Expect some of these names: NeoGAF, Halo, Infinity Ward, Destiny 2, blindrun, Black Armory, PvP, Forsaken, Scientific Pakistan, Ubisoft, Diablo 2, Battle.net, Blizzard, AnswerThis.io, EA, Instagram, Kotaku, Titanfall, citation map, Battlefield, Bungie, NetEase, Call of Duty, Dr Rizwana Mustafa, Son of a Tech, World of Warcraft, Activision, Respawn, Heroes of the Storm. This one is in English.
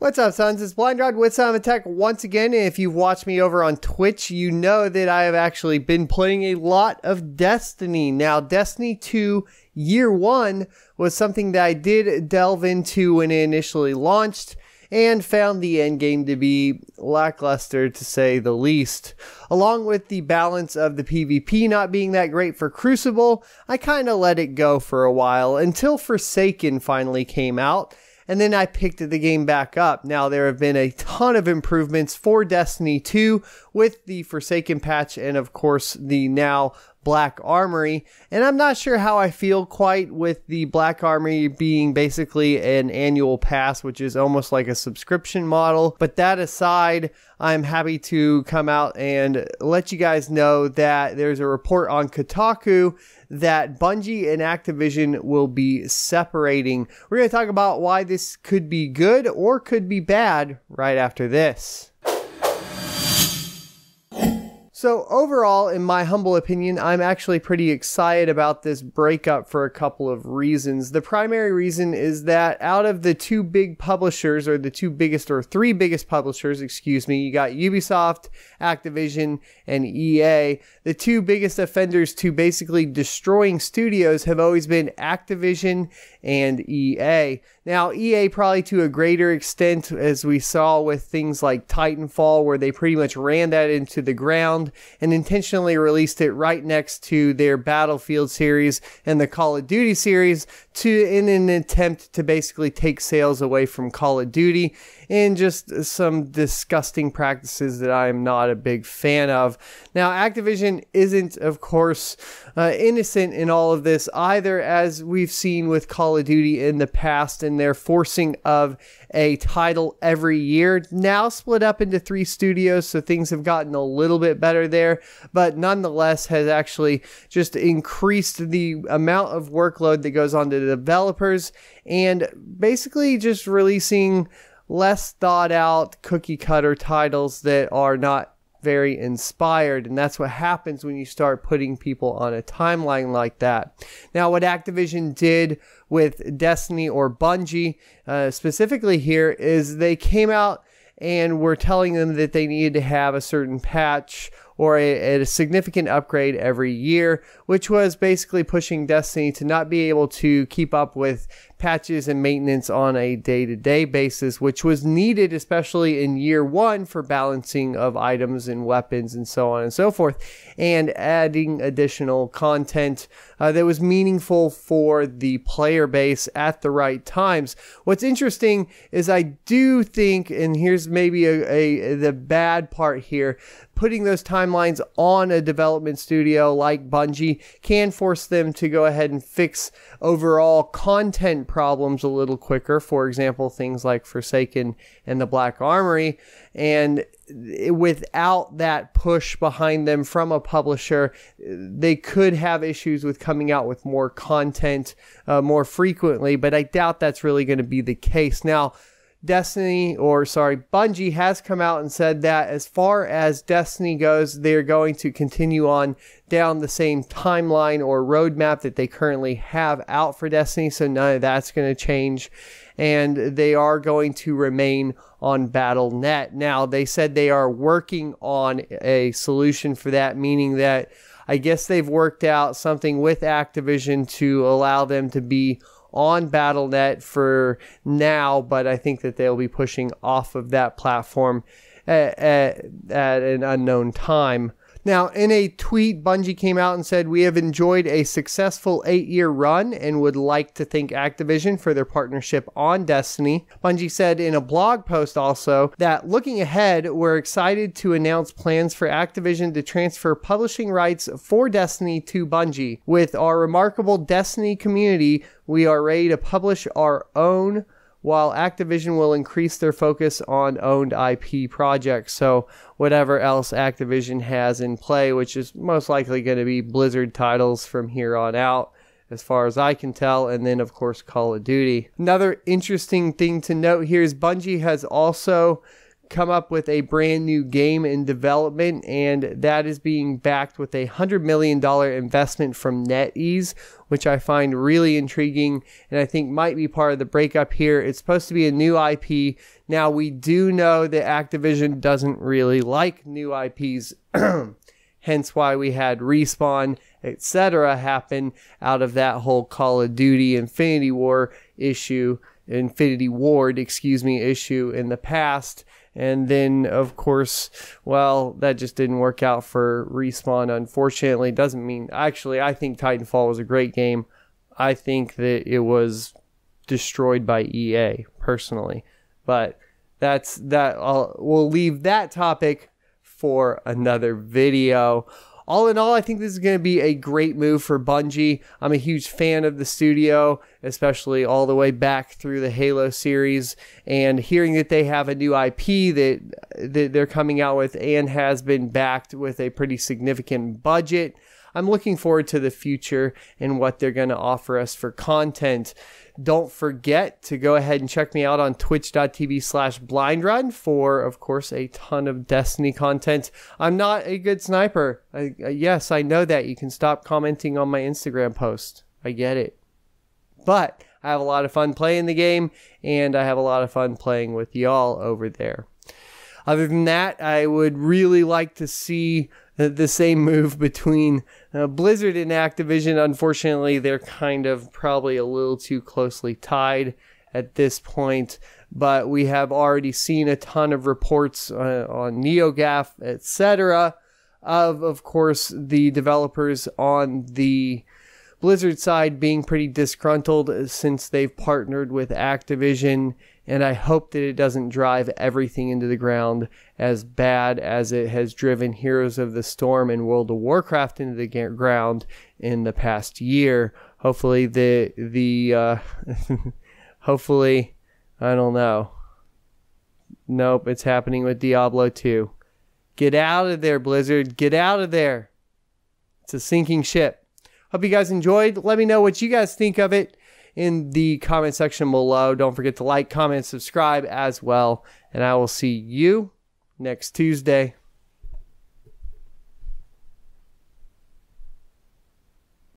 What's up, sons? It's blindrun with Son of a Tech once again. If you've watched me over on Twitch, you know that I have actually been playing a lot of Destiny. Now, Destiny 2 Year 1 was something that I did delve into when it initially launched and found the endgame to be lackluster, to say the least. Along with the balance of the PvP not being that great for Crucible, I kind of let it go for a while until Forsaken finally came out. And then I picked the game back up. Now, there have been a ton of improvements for Destiny 2 with the Forsaken patch and, of course, the now Black Armory. And I'm not sure how I feel quite with the Black Armory being basically an annual pass, which is almost like a subscription model. But that aside, I'm happy to come out and let you guys know that there's a report on Kotaku that Bungie and Activision will be separating. We're going to talk about why this could be good or could be bad right after this. So overall, in my humble opinion, I'm actually pretty excited about this breakup for a couple of reasons. The primary reason is that out of the two big publishers, or the three biggest publishers, excuse me, you got Ubisoft, Activision, and EA. The two biggest offenders to basically destroying studios have always been Activision and EA. Now, EA probably to a greater extent, as we saw with things like Titanfall, where they pretty much ran that into the ground and intentionally released it right next to their Battlefield series and the Call of Duty series in an attempt to basically take sales away from Call of Duty, and just some disgusting practices that I am not a big fan of. Now, Activision isn't, of course, innocent in all of this either, as we've seen with Call of Duty in the past and their forcing of a title every year, now split up into three studios, so things have gotten a little bit better there, but nonetheless has actually just increased the amount of workload that goes on to the developers, and basically just releasing less thought out cookie cutter titles that are not very inspired. And that's what happens when you start putting people on a timeline like that. Now, what Activision did with Destiny, or Bungie specifically here, is they came out and were telling them that they needed to have a certain patch or a significant upgrade every year, which was basically pushing Destiny to not be able to keep up with patches and maintenance on a day-to-day basis, which was needed, especially in year one, for balancing of items and weapons and so on and so forth, and adding additional content that was meaningful for the player base at the right times. What's interesting is I do think, and here's maybe the bad part here, putting those timelines on a development studio like Bungie can force them to go ahead and fix overall content problems a little quicker. For example, things like Forsaken and the Black Armory, and without that push behind them from a publisher, they could have issues with coming out with more content more frequently, but I doubt that's really going to be the case. Now, Bungie has come out and said that as far as Destiny goes, they're going to continue on down the same timeline or roadmap that they currently have out for Destiny, so none of that's going to change, and they are going to remain on Battle.net. Now, they said they are working on a solution for that, meaning that I guess they've worked out something with Activision to allow them to be on Battle.net for now, but I think that they'll be pushing off of that platform at an unknown time. Now, in a tweet, Bungie came out and said, "We have enjoyed a successful 8-year run and would like to thank Activision for their partnership on Destiny." Bungie said in a blog post also that, "Looking ahead, we're excited to announce plans for Activision to transfer publishing rights for Destiny to Bungie. With our remarkable Destiny community, we are ready to publish our own, while Activision will increase their focus on owned IP projects." So whatever else Activision has in play, which is most likely going to be Blizzard titles from here on out, as far as I can tell, and then, of course, Call of Duty. Another interesting thing to note here is Bungie has also come up with a brand new game in development, and that is being backed with $100 million investment from NetEase, which I find really intriguing and I think might be part of the breakup here. It's supposed to be a new IP. Now, we do know that Activision doesn't really like new IPs, hence why we had Respawn, etc. happen out of that whole Call of Duty Infinity Ward issue in the past. And then, of course, well, that just didn't work out for Respawn, unfortunately. Doesn't mean, actually, I think Titanfall was a great game. I think that it was destroyed by EA, personally. But that's that. We'll leave that topic for another video. All in all, I think this is going to be a great move for Bungie. I'm a huge fan of the studio, especially all the way back through the Halo series. And hearing that they have a new IP that they're coming out with and has been backed with a pretty significant budget, I'm looking forward to the future and what they're going to offer us for content. Don't forget to go ahead and check me out on twitch.tv/blindrun for, of course, a ton of Destiny content. I'm not a good sniper. Yes, I know that. You can stop commenting on my Instagram post. I get it. But I have a lot of fun playing the game, and I have a lot of fun playing with y'all over there. Other than that, I would really like to see the same move between Blizzard and Activision. Unfortunately, they're kind of probably a little too closely tied at this point, but we have already seen a ton of reports on NeoGAF, etc., of course, the developers on the Blizzard side being pretty disgruntled since they've partnered with Activision, and I hope that it doesn't drive everything into the ground as bad as it has driven Heroes of the Storm and World of Warcraft into the ground in the past year. Hopefully hopefully, I don't know. Nope, it's happening with Diablo 2. Get out of there, Blizzard. Get out of there. It's a sinking ship. Hope you guys enjoyed. Let me know what you guys think of it in the comment section below. Don't forget to like, comment, subscribe as well. And I will see you next Tuesday.